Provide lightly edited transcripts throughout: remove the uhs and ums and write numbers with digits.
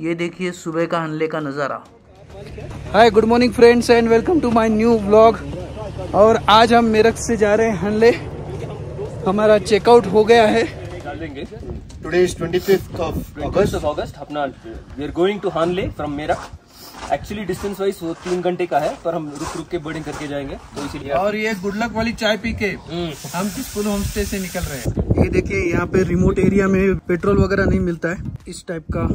ये देखिए सुबह का हनले का नज़ारा। Hi good morning friends and welcome to my new vlog. और आज हम मेरठ से जा रहे हैं हनले। हमारा चेकआउट हो गया है। Today is 25th of August. अपना we are going to Hanle from Meerut. Actually distance wise वो 3 घंटे का है, पर हम रुक रुक के बोर्डिंग करके जाएंगे, तो इसीलिए। और ये गुड लक वाली चाय पी के हम किसपुल होम स्टे से निकल रहे हैं। ये देखिए यहाँ पे रिमोट एरिया में पेट्रोल वगैरह नहीं मिलता है, इस टाइप का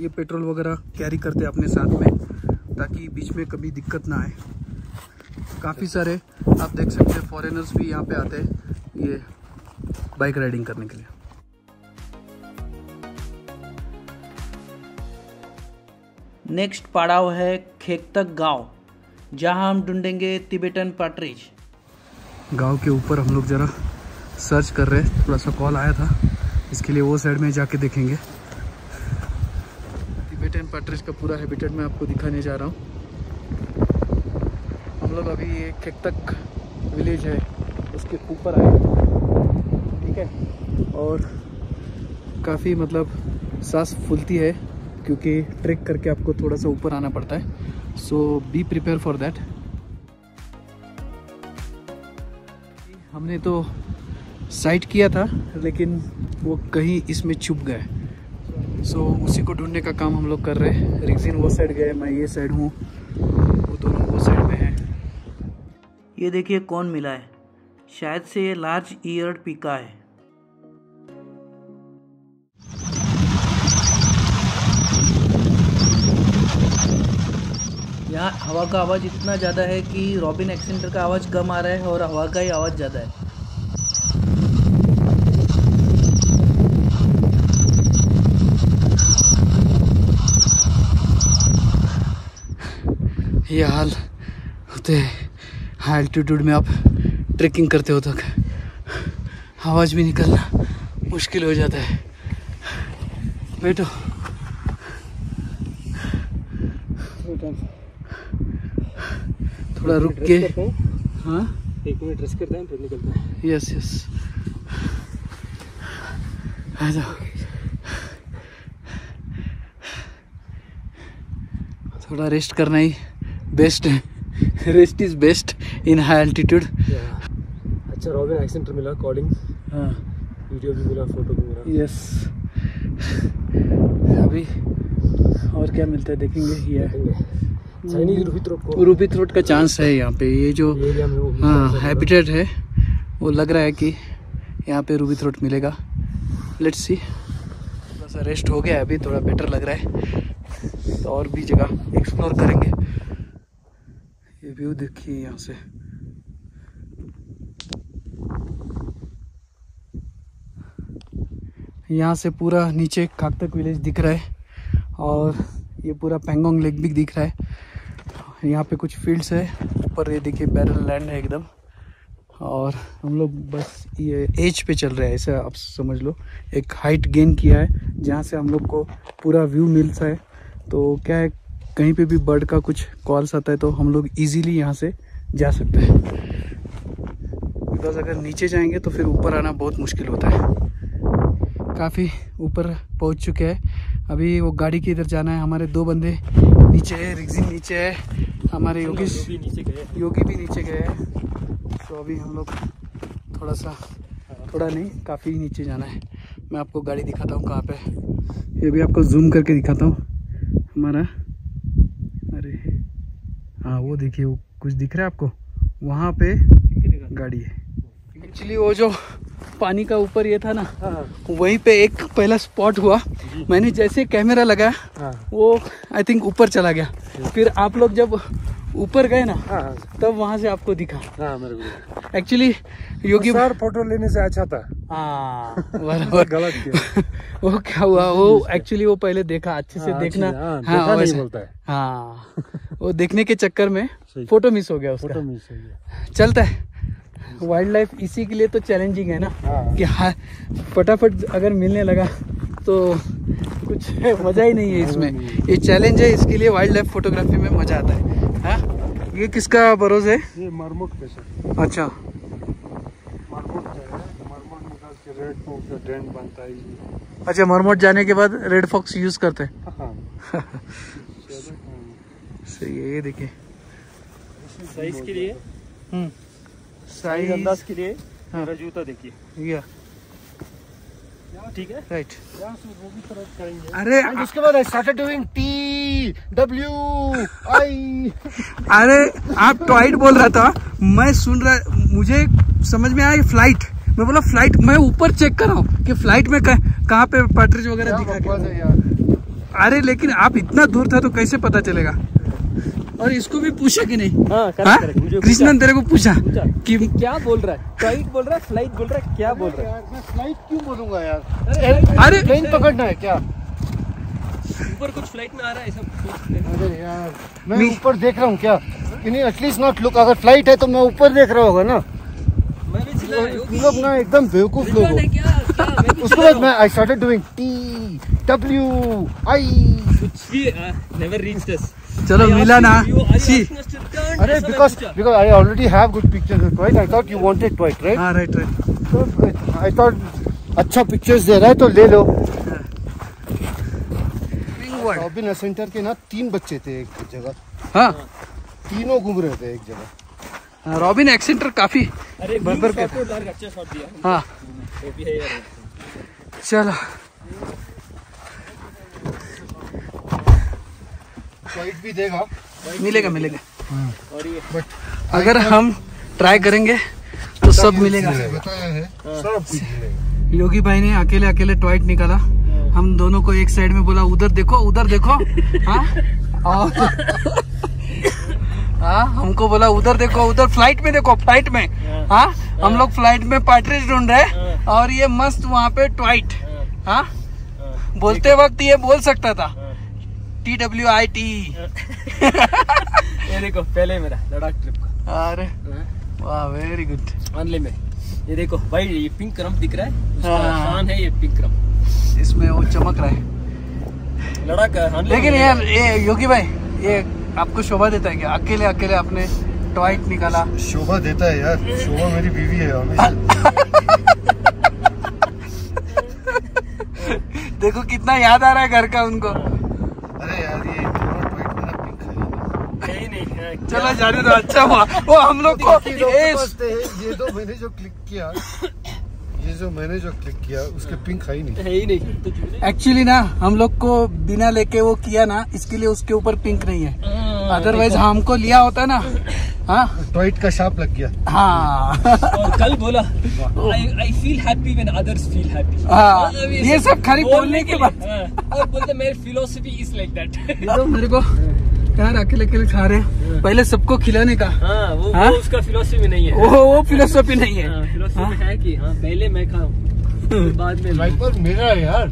ये पेट्रोल वगैरह कैरी करते हैं अपने साथ में, ताकि बीच में कभी दिक्कत ना आए। काफ़ी सारे आप देख सकते हैं फॉरेनर्स भी यहाँ पे आते हैं ये बाइक राइडिंग करने के लिए। नेक्स्ट पड़ाव है खेकतक गांव, जहां हम ढूंढेंगे तिबेटन पार्ट्रिज। गांव के ऊपर हम लोग जरा सर्च कर रहे हैं, थोड़ा सा कॉल आया था इसके लिए वो साइड में जाके देखेंगे। तिबेटन पार्ट्रिज का पूरा हैबिटेट मैं आपको दिखाने जा रहा हूँ। हम लोग अभी ये खेकतक विलेज है उसके ऊपर आए, ठीक है। और काफ़ी मतलब सांस फूलती है क्योंकि ट्रेक करके आपको थोड़ा सा ऊपर आना पड़ता है, so be prepare for that. हमने तो साइट किया था लेकिन वो कहीं इसमें छुप गए, सो उसी को ढूंढने का काम हम लोग कर रहे हैं। रिक्सिन वो साइड गए, मैं ये साइड हूँ, वो दोनों वो साइड में है। ये देखिए कौन मिला है, शायद से ये लार्ज ईयर्ड पीका है। यहाँ हवा का आवाज़ इतना ज़्यादा है कि रॉबिन एक्सेंटर का आवाज़ कम आ रहा है और हवा का ही आवाज़ ज़्यादा है। ये हाल होते हैं हाई एल्टीट्यूड में, आप ट्रेकिंग करते हो तक आवाज़ भी निकलना मुश्किल हो जाता है। बैठो थोड़ा रुक के, हाँ 1 मिनट रेस्ट करते हैं फिर निकलते हैं। यस यस आ जाओ, थोड़ा रेस्ट करना ही बेस्ट है। Rest is best in high altitude. अच्छा रॉबिन एक्सेंटर मिला, कॉलिंग, हाँ वीडियो भी मिला, फोटो भी मिला। यस अभी और क्या मिलता है देखेंगे। ये चाइनीज रूबी थ्रोट का चांस है यहाँ पे। ये जो हाँ हैबिटेट है वो लग रहा है कि यहाँ पे रूबी थ्रोट मिलेगा। Let's see. थोड़ा सा रेस्ट हो गया अभी, थोड़ा बेटर लग रहा है, तो और भी जगह एक्सप्लोर करेंगे। ये व्यू देखिए यहाँ से, यहाँ से पूरा नीचे खाकतक विलेज दिख रहा है और ये पूरा पेंगोंग लेक भी दिख रहा है। यहाँ पे कुछ फील्ड्स है, ऊपर ये देखिए बैरल लैंड है एकदम। और हम लोग बस ये एज पे चल रहे हैं, ऐसा आप समझ लो। एक हाइट गेन किया है जहाँ से हम लोग को पूरा व्यू मिलता है, तो क्या है कहीं पे भी बर्ड का कुछ कॉल्स आता है तो हम लोग इजीली यहाँ से जा सकते हैं, बिकॉज अगर नीचे जाएंगे तो फिर ऊपर आना बहुत मुश्किल होता है। काफ़ी ऊपर पहुँच चुके हैं, अभी वो गाड़ी के इधर जाना है। हमारे 2 बंदे नीचे है, रिक्सिन नीचे है, हमारे योगी भी नीचे गए हैं। तो अभी हम लोग थोड़ा नहीं काफ़ी नीचे जाना है। मैं आपको गाड़ी दिखाता हूँ कहाँ पे, ये भी आपको जूम करके दिखाता हूँ हमारा। अरे हाँ वो देखिए, वो कुछ दिख रहा है आपको, वहाँ पे गाड़ी है। एक्चुअली वो जो पानी का ऊपर ये था ना, वहीं पे एक पहला स्पॉट हुआ। मैंने जैसे कैमरा लगाया वो आई थिंक ऊपर चला गया, फिर आप लोग जब ऊपर गए ना तब वहाँ से आपको दिखा। एक्चुअली योगी सर फोटो लेने से अच्छा था। हाँ गलत किया। वो क्या हुआ, वो एक्चुअली वो पहले देखा अच्छे से, देखना हाँ बोलता है, हाँ वो देखने के चक्कर में फोटो मिस हो गया उसका। चलता है, वाइल्ड लाइफ इसी के लिए तो चैलेंजिंग है ना कि हाँ फटाफट अगर मिलने लगा तो कुछ मज़ा ही नहीं है इसमें। ये चैलेंज है, इसके लिए वाइल्ड लाइफ फोटोग्राफी में मज़ा आता है। हाँ ये किसका बरोज है? ये मार्मोट पे सर। अच्छा मार्मोट जाने के बाद रेड फॉक्स यूज करते हैं। सही है। ये देखिए साइज के लिए, साइज अंदाज के लिए मेरा जूता देखिए या ठीक है राइट। अरे उसके बाद अरे आप टॉइट बोल रहा था, मैं सुन रहा, मुझे समझ में आया फ्लाइट, मैं बोला फ्लाइट, मैं ऊपर चेक कर रहा हूँ कि फ्लाइट में कहाँ पे पार्ट्रिज वगैरह दिखा। अरे लेकिन आप इतना दूर था तो कैसे पता चलेगा। और इसको भी पूछा कि नहीं, कृष्णन तेरे को पूछा कि क्या बोल रहा है, फ्लाइट बोल रहा है, फ्लाइट बोल रहा है, क्या बोल रहा है। मैं फ्लाइट क्यों बोलूंगा यार, अरे प्लेन पकड़ना है क्या, ऊपर कुछ फ्लाइट में आ रहा है सब। अरे यार मैं ऊपर देख रहा हूँ क्या, एटलीस्ट नॉट लुक, अगर फ्लाइट है तो मैं ऊपर देख रहा होगा ना। मैं भी चिल्ला रहा हूं ना, एकदम बेवकूफ लोग। उसके बाद मैं I started doing T W I which we never reached us. चलो मिला ना सी, अरे because I already have good pictures right, I thought you wanted twite right. हां राइट राइट, आई थॉट अच्छा पिक्चर्स दे रहा है तो ले लो। रॉबिन एसेंटर के ना 3 बच्चे थे एक जगह, हां तीनों घूम रहे थे एक जगह। रॉबिन एक्सेंटर काफी बर्बर के अच्छा शॉट दिया। हाँ वो भी है यार। चलो वाइट भी देगा, मिलेगा मिलेगा। और ये बट अगर हम ट्राई करेंगे तो सब मिलेगा, बताया है सब कुछ मिलेगा। योगी भाई ने अकेले अकेले टॉयट निकाला, हम दोनों को एक साइड में बोला उधर देखो उधर देखो, हाँ हाँ हमको बोला उधर देखो उधर, फ्लाइट में देखो फ्लाइट में, हाँ हम लोग फ्लाइट में पार्ट्रिज ढूंढ रहे और ये मस्त वहाँ पे ट्वाइट। हाँ बोलते वक्त ये बोल सकता था टी डब्ल्यू आई टी। ये देखो पहले मेरा लद्दाख ट्रिप का, अरे वाह वेरी गुड। हानले में ये देखो भाई, ये पिंक रंग दिख रहा है, इसका शान है ये पिंक रंग, इसमें वो चमक रहा है लद्दाख। लेकिन यार ये योगी भाई ये आपको शोभा देता है क्या, अकेले अकेले आपने टॉयट निकाला। शोभा देता है यार, शोभा मेरी बीवी है देखो कितना याद आ रहा है घर का उनको। अरे यार ये नहीं चलो जाने दो, अच्छा हुआ वो हम लोग को ये तो मैंने जो क्लिक किया, ये जो मैंने जो क्लिक किया उसके पिंक है ही नहीं, है ही नहीं एक्चुअली ना। हम लोग को बिना लेके वो किया ना, इसके लिए उसके ऊपर पिंक नहीं है, अदरवाइज हमको लिया होता ना। हाँ टॉयट का शार्प लग गया। हाँ और कल बोला I feel happy when others feel happy. हाँ ये सब खाली बोलने के बाद अब बोलते मेरी फिलोसफी इज लाइक दैट। ये तो मेरे को यार अकेले अकेले खा रहे, पहले सबको खिलाने का। हाँ, वो उसका फिलोसफी नहीं है, वो फिलोसफी नहीं है। हाँ, फिलोसफी हाँ? है कि हाँ, पहले मैं खाऊं तो बाद में पर मेरा यार।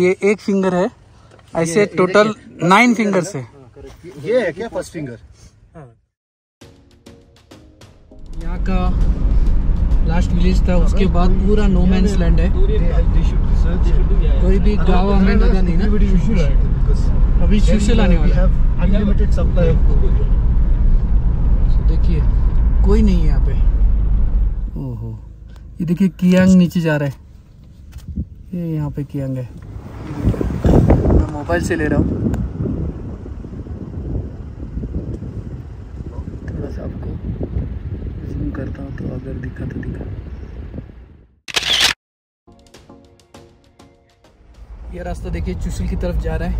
ये एक फिंगर है, ऐसे टोटल 9 फिंगर्स है। ये है क्या फर्स्ट फिंगर। यहाँ का लास्ट विलेज था, उसके बाद पूरा नो मैंस लैंड है, कोई भी गाँव हमें लगा नहीं ना। अभी चुशल आने वाला है, अनलिमिटेड सप्लाई है। देखिए कोई नहीं है यहाँ पे। ओहो ये देखिए कियांग नीचे जा रहा है, ये यहाँ पे कियांग है, मैं मोबाइल से ले रहा हूँ थोड़ा सा, आपको ज़ूम करता हूँ तो अगर दिखा तो दिखा। ये रास्ता देखिए चुशल की तरफ जा रहा है।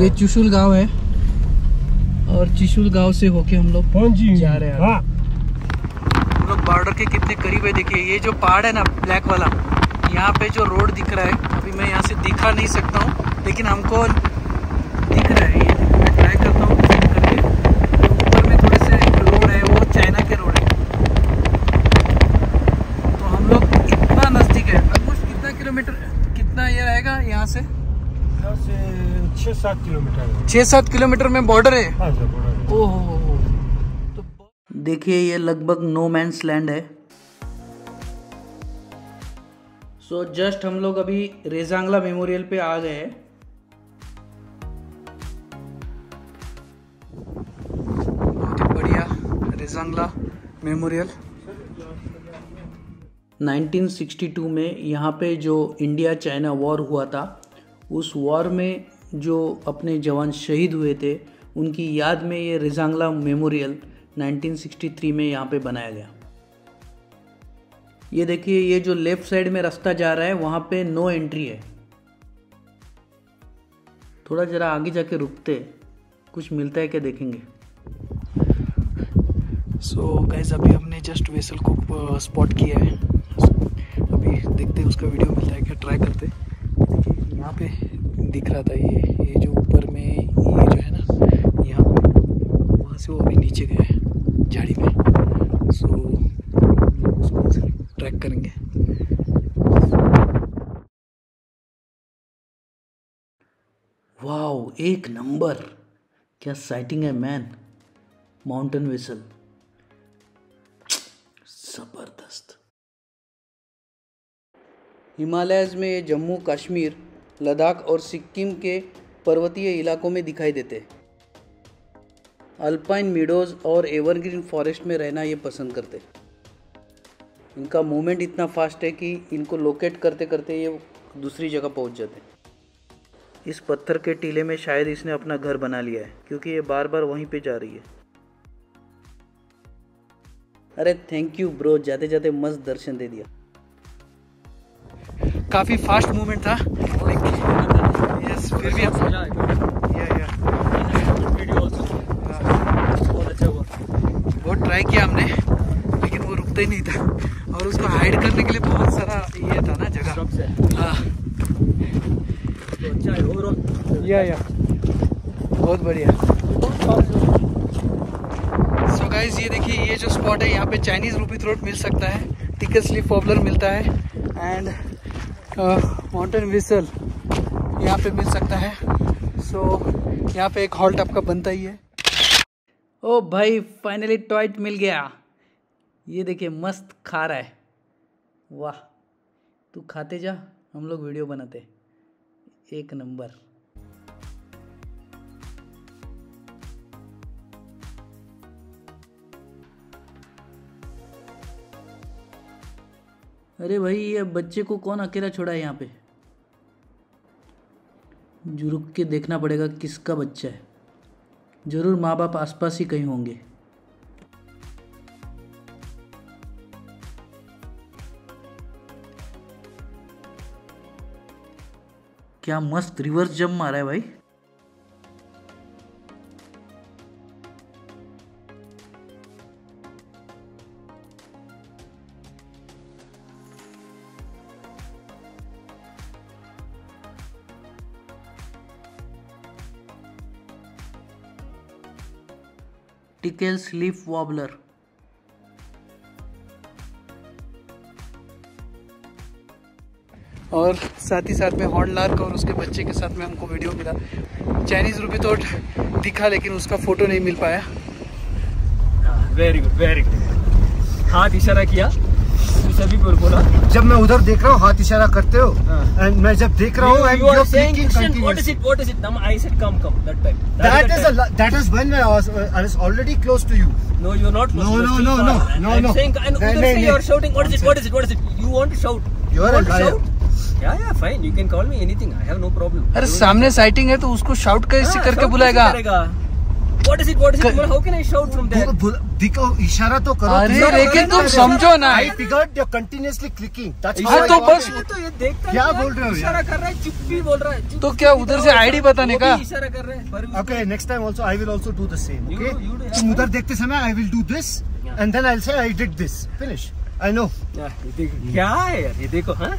ये चुशल गांव है और चुशल गांव से होके हम लोग जा रहे हैं। हम लोग बॉर्डर के कितने करीब है। देखिए ये जो पहाड़ है ना ब्लैक वाला, यहाँ पे जो रोड दिख रहा है, अभी मैं यहाँ से दिखा नहीं सकता हूँ लेकिन हमको दिख रहा है। मैं ट्राई करता हूँ करके, ऊपर में थोड़े से रोड है, वो चाइना के रोड है। तो हम लोग इतना नज़दीक है, ऑलमोस्ट कितना किलोमीटर, कितना ये रहेगा यहाँ से 6-7 किलोमीटर, 6-7 किलोमीटर में बॉर्डर है। हाँ बॉर्डर। ओहो तो देखिए ये लगभग नो मैंस लैंड है। सो जस्ट हम लोग अभी रेजांग ला मेमोरियल पे आ गए हैं। बहुत ही बढ़िया रेजांग ला मेमोरियल। 1962 में यहाँ पे जो इंडिया चाइना वॉर हुआ था, उस वॉर में जो अपने जवान शहीद हुए थे उनकी याद में ये रेज़ांग ला मेमोरियल 1963 में यहाँ पे बनाया गया। ये देखिए, ये जो लेफ़्ट साइड में रास्ता जा रहा है वहाँ पे नो एंट्री है। थोड़ा ज़रा आगे जाके रुकते, कुछ मिलता है क्या देखेंगे। सो गाइस, अभी हमने जस्ट वेसल को स्पॉट किया है। अभी देखते उसका वीडियो मिलता है क्या, ट्राई करते। देखिए यहाँ पे दिख रहा था ये जो ऊपर में ये जो है ना, यहाँ पे वहाँ से वो अभी नीचे गया है झाड़ी में। सो उसको ट्रैक करेंगे। वाओ, एक नंबर, क्या साइटिंग है मैन। माउंटेन वेसल जबरदस्त। हिमालयस में ये जम्मू कश्मीर, लद्दाख और सिक्किम के पर्वतीय इलाकों में दिखाई देते। अल्पाइन मीडोज और एवरग्रीन फॉरेस्ट में रहना ये पसंद करते। इनका मूवमेंट इतना फास्ट है कि इनको लोकेट करते करते ये दूसरी जगह पहुंच जाते। इस पत्थर के टीले में शायद इसने अपना घर बना लिया है, क्योंकि ये बार बार वहीं पे जा रही है। अरे थैंक यू ब्रो, जाते जाते मस्त दर्शन दे दिया। काफ़ी फास्ट मूवमेंट था, लेकिन यस, फिर भी मजा आया। बहुत ट्राई किया हमने, लेकिन वो रुकता ही नहीं था। और उसको हाइड करने के लिए बहुत सारा ये था ना जगह। हाँ या बहुत बढ़िया। गाइस ये देखिए, ये जो स्पॉट है यहाँ पे चाइनीज़ रूबी थ्रोट मिल सकता है, टिकल्स लीफ वॉर्बलर मिलता है एंड माउंटेन व्हिसल यहाँ पे मिल सकता है। सो यहाँ पे एक हॉल टाइप का बनता ही है। ओ भाई, फाइनली टॉय मिल गया। ये देखिए मस्त खा रहा है। वाह, तू खाते जा, हम लोग वीडियो बनाते। एक नंबर। अरे भाई, ये बच्चे को कौन अकेला छोड़ा है यहाँ पे। रुक के देखना पड़ेगा किसका बच्चा है। जरूर माँ बाप आसपास ही कहीं होंगे। क्या मस्त रिवर्स जंप मारा है भाई। Tickell's leaf warbler. और साथ ही साथ में हॉर्न लार्क और उसके बच्चे के साथ में हमको वीडियो मिला। चाइनीज रूबी थ्रोट दिखा, लेकिन उसका फोटो नहीं मिल पाया। Very good, very good. हाथ इशारा किया सभी पर, बोला जब मैं उधर देख रहा हूँ हाथ इशारा करते हो एंड मैं जब देख रहा हूँ। अरे सामने साइटिंग है तो उसको शाउट कैसे करके बुलाएगा। इशारा तो करो। अरे लेकिन तुम समझो ना, कंटिन्यूअसली क्लिकिंग। तो बस क्या बोल रहे हो, इशारा कर रहा है, चुप भी बोल रहा है। तो क्या उधर से आईडी बताने का इशारा कर रहे हैं। Okay, next time also I will also do the same. Okay, तुम उधर देखते समय I will do this and then I will say I did this. Finish. I know. क्या है यार, ये देखो। हाँ,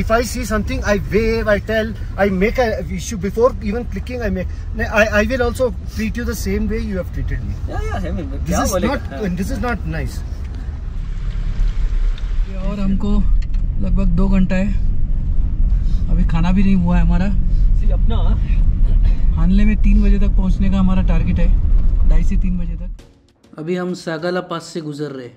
if I see something, I wave, I tell, I make a issue before even clicking. I will also treat you the same way you have treated me. Yeah, I mean, this is not nice. और हमको लगभग 2 घंटा है, अभी खाना भी नहीं हुआ है हमारा। अपना हानले में 3 बजे तक पहुंचने का हमारा टारगेट है, 2:30 से 3 बजे तक। अभी हम सागा ला पास से गुजर रहे हैं।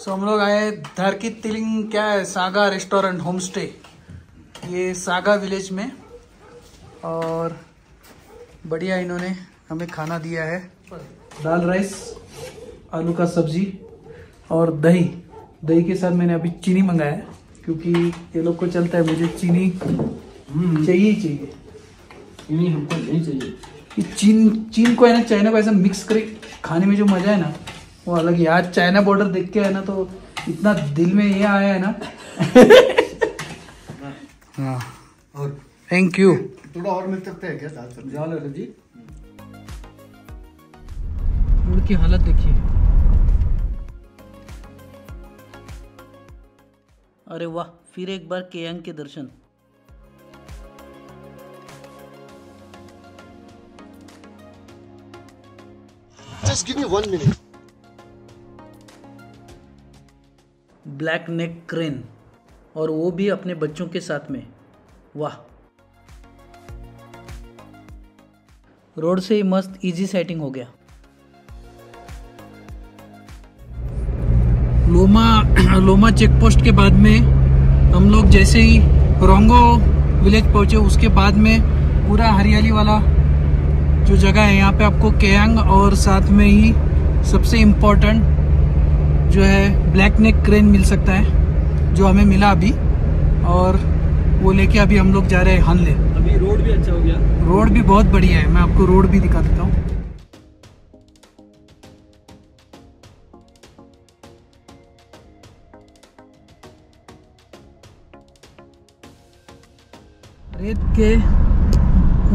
सो हम लोग आए धार की तिलिंग क्या है सागा रेस्टोरेंट होमस्टे, ये सागा विलेज में। और बढ़िया इन्होंने हमें खाना दिया है, दाल राइस, आलू का सब्जी और दही। दही के साथ मैंने अभी चीनी मंगाया है क्योंकि ये लोग को चलता है, मुझे चीनी चाहिए। चीनी हमको नहीं चाहिए, कि चीन को है ना चाइना को ऐसा मिक्स करे खाने में जो मज़ा है ना वो अलग। यार चाइना बॉर्डर देख के है ना तो इतना दिल में ये आया है ना। हाँ और थैंक यू। थोड़ा और मिल सकते हैं क्या साथ सब्जी? रोड की हालत देखिए, अरे वाह। फिर एक बार कियांग के दर्शन। Just give me 1 minute. Black necked crane, और वो भी अपने बच्चों के साथ में, वाह। रोड से ही मस्त इजी साइटिंग हो गया। लोमा चेक पोस्ट के बाद में हम लोग जैसे ही रोंगो विलेज पहुंचे, उसके बाद में पूरा हरियाली वाला जो जगह है यहाँ पे आपको कियांग और साथ में ही सबसे इम्पोर्टेंट जो है ब्लैक-नेक्ड क्रेन मिल सकता है, जो हमें मिला अभी। और वो लेके अभी हम लोग जा रहे हैं हनले। अभी रोड भी अच्छा हो गया, रोड भी बहुत बढ़िया है। मैं आपको रोड भी दिखा देता हूँ। रेत के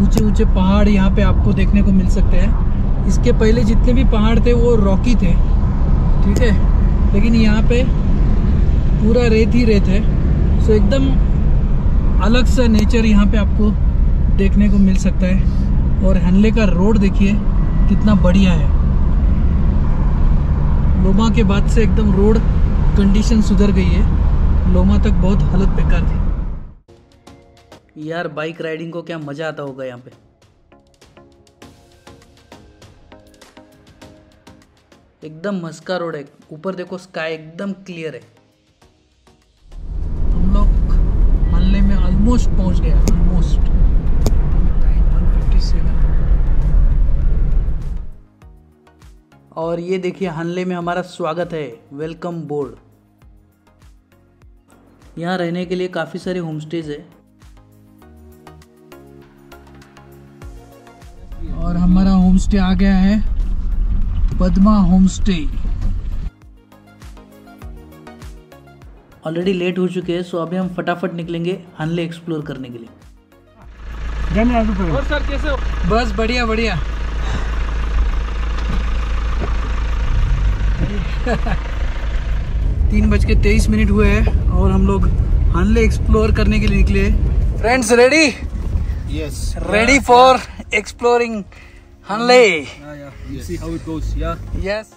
ऊंचे ऊंचे पहाड़ यहाँ पे आपको देखने को मिल सकते हैं। इसके पहले जितने भी पहाड़ थे वो रॉकी थे, ठीक है, लेकिन यहाँ पे पूरा रेत ही रेत है। सो एकदम अलग सा नेचर यहाँ पे आपको देखने को मिल सकता है। और हनले का रोड देखिए कितना बढ़िया है। लोमा के बाद से एकदम रोड कंडीशन सुधर गई है, लोमा तक बहुत हालत बेकार थी। यार बाइक राइडिंग को क्या मजा आता होगा यहाँ पे। एकदम मस्का रोड है, ऊपर देखो स्काई एकदम क्लियर है। हम लोग हनले में ऑलमोस्ट पहुंच गए, ऑलमोस्ट 9157। और ये देखिए हनले में हमारा स्वागत है, वेलकम बोर्ड। यहाँ रहने के लिए काफी सारे होमस्टेज है। और हमारा होमस्टे आ गया है, Padma home stay. Already late हो चुके हैं, सो अभी हम फटाफट निकलेंगे हनले एक्सप्लोर करने के लिए। और सर कैसे हो? बस बढ़िया बढ़िया। तीन बज के 23 मिनट हुए हैं और हम लोग हनले एक्सप्लोर करने के लिए निकले। Friends ready? Yes, ready for exploring Hanle. Yeah. See how it goes. Yeah. Yes.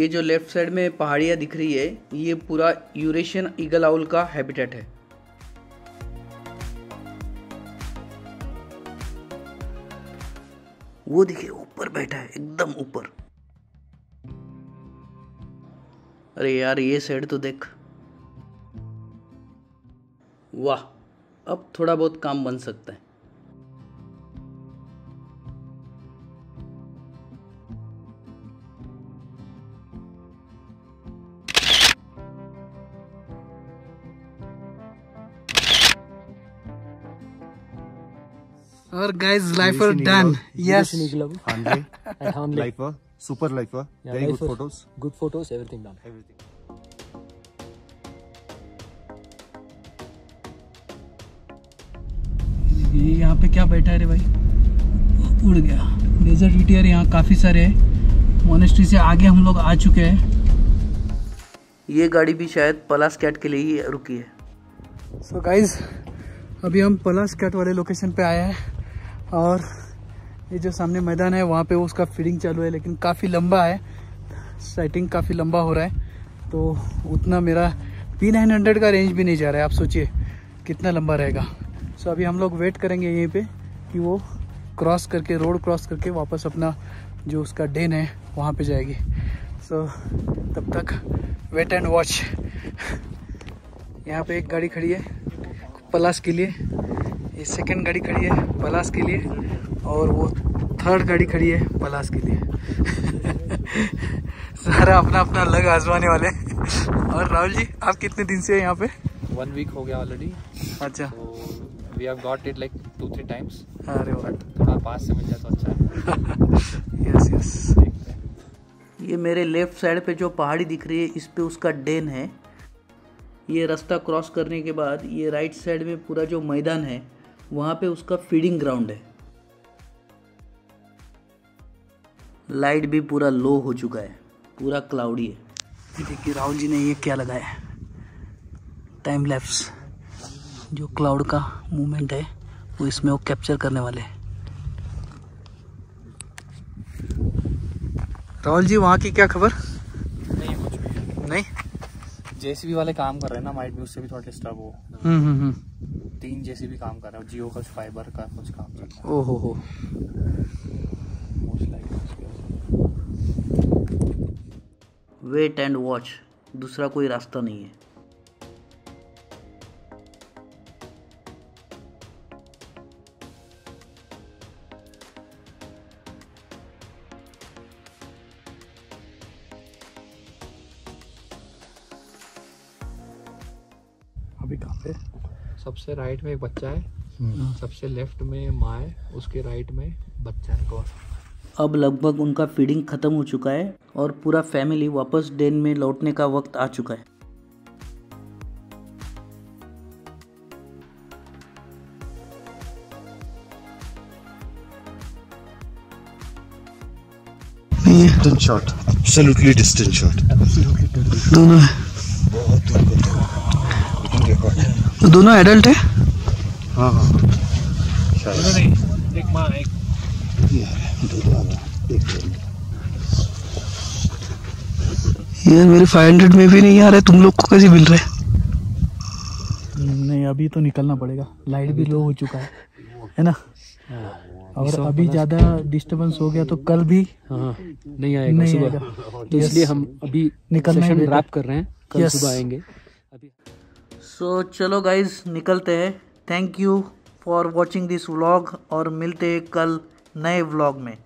ये जो लेफ्ट साइड में पहाड़ियाँ दिख रही है ये पूरा यूरेशियन ईगल आउल का हैबिटेट है। वो देखिए ऊपर बैठा है, एकदम ऊपर। अरे यार ये साइड तो देख, वाह। अब थोड़ा बहुत काम बन सकता है। और guys lifer done, yes. Lifer super, lifer very good photos, good photos, everything done, everything. ये यहाँ पे क्या बैठा है रे भाई, उड़ गया। डेजर्ट विटियर यहाँ काफ़ी सारे हैं। मोनेस्ट्री से आगे हम लोग आ चुके हैं। ये गाड़ी भी शायद पलास कैट के लिए ही रुकी है। सो गाइज अभी हम पलास कैट वाले लोकेशन पे आए हैं और ये जो सामने मैदान है वहाँ पे उसका फीडिंग चालू है, लेकिन काफ़ी लंबा है, साइटिंग काफ़ी लंबा हो रहा है। तो उतना मेरा P900 का रेंज भी नहीं जा रहा है, आप सोचिए कितना लंबा रहेगा। तो अभी हम लोग वेट करेंगे यहीं पे कि वो क्रॉस करके, रोड क्रॉस करके वापस अपना जो उसका डेन है वहाँ पे जाएगी। सो तब तक वेट एंड वॉच। यहाँ पे एक गाड़ी खड़ी है पलास के लिए, ये सेकंड गाड़ी खड़ी है पलास के लिए, और वो थर्ड गाड़ी खड़ी है पलास के लिए। सारा अपना अपना लग आजमाने वाले। और राहुल जी आप कितने दिन से यहाँ पे? 1 वीक हो गया ऑलरेडी। अच्छा, we have got it like 2-3 times. अरे वाह, थोड़ा पास से मिल जाए तो अच्छा है। यस यस, ये मेरे लेफ्ट साइड पे जो पहाड़ी दिख रही है इस पे उसका डेन है। ये रास्ता क्रॉस करने के बाद ये राइट साइड में पूरा जो मैदान है वहाँ पे उसका फीडिंग ग्राउंड है। लाइट भी पूरा लो हो चुका है, पूरा क्लाउडी है। देखिए राहुल जी ने ये क्या लगाया है, टाइम लैप्स। जो क्लाउड का मूवमेंट है वो इसमें वो कैप्चर करने वाले हैं। राहुल जी वहाँ की क्या खबर? नहीं कुछ भी नहीं। जेसीबी वाले काम कर रहे हैं ना, माइट भी उससे भी थोड़ा डिस्टर्ब हो। 3 जेसीबी काम कर रहे हैं, जियो का फाइबर का कुछ काम कर रहा है। ओहो हो, वेट एंड वॉच, दूसरा कोई रास्ता नहीं है। अभी कहाँ पे? सबसे राइट में एक बच्चा है, सबसे लेफ्ट में माँ है, उसके राइट में बच्चा है गौर। अब लगभग उनका फीडिंग खत्म हो चुका है और पूरा फैमिली वापस डेन में लौटने का वक्त आ चुका है। Distance shot, absolutely distance shot. दोनों एडल्ट है। हाँ हाँ, एक माँ एक यार। मेरे 500 में भी नहीं आ रहा है, तुम लोग को कैसे मिल रहा है? नहीं अभी तो निकलना पड़ेगा, लाइट भी लो हो चुका है ना। और अभी ज्यादा डिस्टर्बेंस हो गया तो कल भी नहीं आएगा सुबह, तो इसलिए हम अभी निकलना रैप कर रहे हैं, कल सुबह आएंगे। सो चलो गाइज निकलते हैं। Thank you for watching this vlog और मिलते हैं कल नए व्लॉग में।